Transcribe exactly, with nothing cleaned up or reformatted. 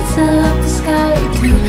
lights up the sky too.